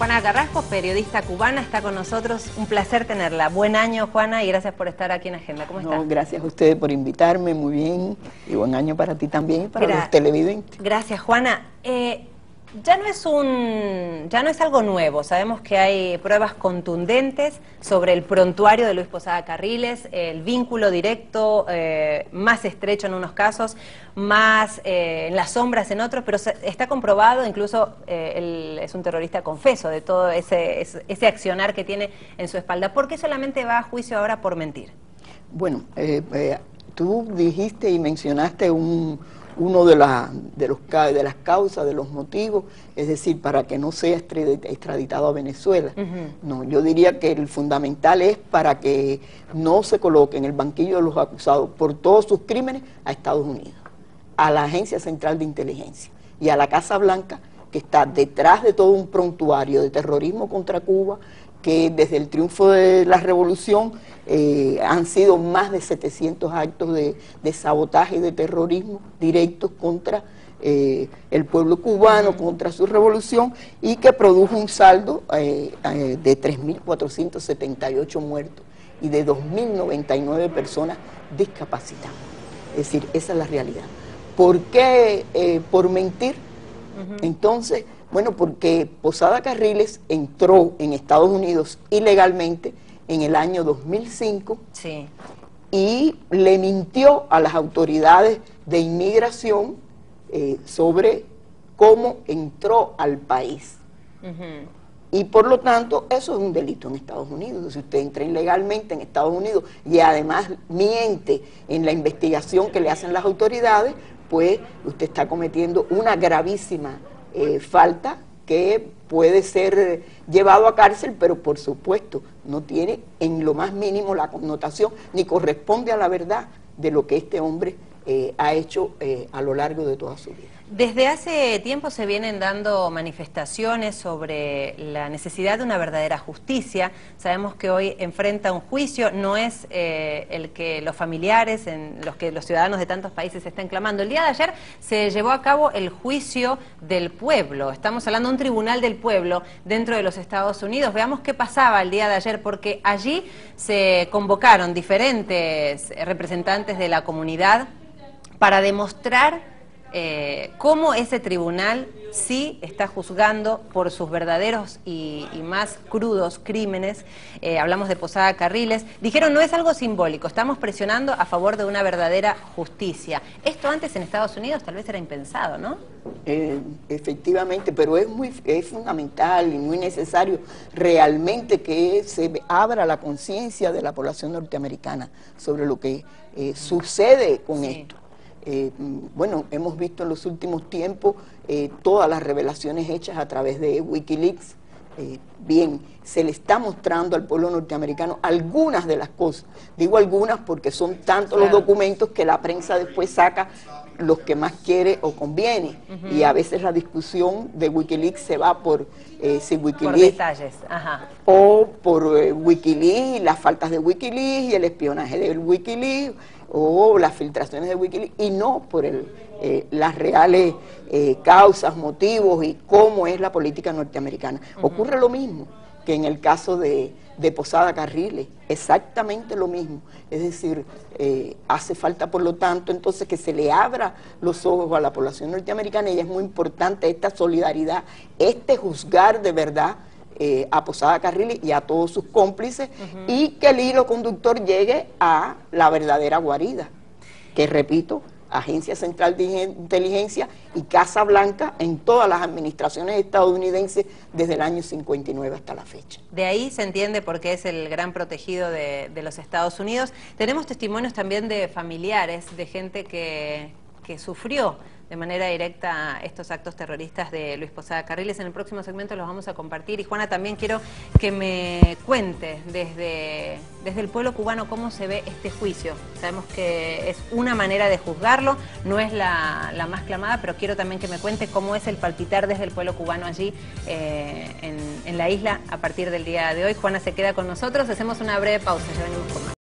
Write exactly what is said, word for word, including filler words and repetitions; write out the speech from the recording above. Juana Carrasco, periodista cubana, está con nosotros. Un placer tenerla. Buen año, Juana, y gracias por estar aquí en Agenda. ¿Cómo estás? No, gracias a ustedes por invitarme, muy bien. Y buen año para ti también y para Mira, los televidentes. Gracias, Juana. Eh, ya, no es un, ya no es algo nuevo. Sabemos que hay pruebas contundentes sobre el prontuario de Luis Posada Carriles, el vínculo directo, eh, más estrecho en unos casos, más eh, en las sombras en otros, pero se, está comprobado, incluso eh, él es un terrorista confeso de todo ese, ese, ese accionar que tiene en su espalda. ¿Por qué solamente va a juicio ahora por mentir? Bueno, eh, eh, tú dijiste y mencionaste un... uno de, la, de, los, de las causas, de los motivos, es decir, para que no sea extraditado a Venezuela. Uh-huh. No, yo diría que el fundamental es para que no se coloque en el banquillo de los acusados por todos sus crímenes a Estados Unidos, a la Agencia Central de Inteligencia y a la Casa Blanca, que está detrás de todo un prontuario de terrorismo contra Cuba, que desde el triunfo de la revolución eh, han sido más de setecientos actos de, de sabotaje y de terrorismo directos contra eh, el pueblo cubano, contra su revolución, y que produjo un saldo eh, eh, de tres mil cuatrocientos setenta y ocho muertos y de dos mil noventa y nueve personas discapacitadas. Es decir, esa es la realidad. ¿Por qué eh, por mentir? Uh-huh. Entonces... Bueno, porque Posada Carriles entró en Estados Unidos ilegalmente en el año dos mil cinco, sí, y le mintió a las autoridades de inmigración eh, sobre cómo entró al país. Uh-huh. Y por lo tanto, eso es un delito en Estados Unidos. Si usted entra ilegalmente en Estados Unidos y además miente en la investigación que le hacen las autoridades, pues usted está cometiendo una gravísima Eh, falta que puede ser llevado a cárcel, pero por supuesto no tiene en lo más mínimo la connotación ni corresponde a la verdad de lo que este hombre eh, ha hecho eh, a lo largo de toda su vida. Desde hace tiempo se vienen dando manifestaciones sobre la necesidad de una verdadera justicia. Sabemos que hoy enfrenta un juicio, no es eh, el que los familiares, en los que los ciudadanos de tantos países están clamando. El día de ayer se llevó a cabo el juicio del pueblo. Estamos hablando de un tribunal del pueblo dentro de los Estados Unidos. Veamos qué pasaba el día de ayer, porque allí se convocaron diferentes representantes de la comunidad para demostrar Eh, cómo ese tribunal sí está juzgando por sus verdaderos y, y más crudos crímenes. Eh, hablamos de Posada Carriles. Dijeron, no es algo simbólico, estamos presionando a favor de una verdadera justicia. Esto antes en Estados Unidos tal vez era impensado, ¿no? Eh, efectivamente, pero es, muy, es fundamental y muy necesario realmente que se abra la conciencia de la población norteamericana sobre lo que eh, sucede con, sí, esto. Eh, bueno, hemos visto en los últimos tiempos eh, todas las revelaciones hechas a través de WikiLeaks. Eh, bien, se le está mostrando al pueblo norteamericano algunas de las cosas. Digo algunas porque son tantos, claro, los documentos que la prensa después saca los que más quiere o conviene. Uh-huh. Y a veces la discusión de WikiLeaks se va por eh, si WikiLeaks, por detalles. Ajá. O por eh, WikiLeaks, las faltas de WikiLeaks y el espionaje del WikiLeaks, o las filtraciones de WikiLeaks, y no por el, eh, las reales eh, causas, motivos y cómo es la política norteamericana. Uh-huh. Ocurre lo mismo que en el caso de, de Posada Carriles, exactamente lo mismo. Es decir, eh, hace falta, por lo tanto, entonces que se le abra los ojos a la población norteamericana, y es muy importante esta solidaridad, este juzgar de verdad eh, a Posada Carriles y a todos sus cómplices, uh-huh, y que el hilo conductor llegue a la verdadera guarida, que repito, Agencia Central de Inteligencia y Casa Blanca en todas las administraciones estadounidenses desde el año cincuenta y nueve hasta la fecha. De ahí se entiende por qué es el gran protegido de, de los Estados Unidos. Tenemos testimonios también de familiares, de gente que, que sufrió de manera directa estos actos terroristas de Luis Posada Carriles. En el próximo segmento los vamos a compartir. Y Juana, también quiero que me cuente desde, desde el pueblo cubano cómo se ve este juicio. Sabemos que es una manera de juzgarlo, no es la, la más clamada, pero quiero también que me cuente cómo es el palpitar desde el pueblo cubano allí eh, en, en la isla a partir del día de hoy. Juana se queda con nosotros, hacemos una breve pausa, ya venimos con más.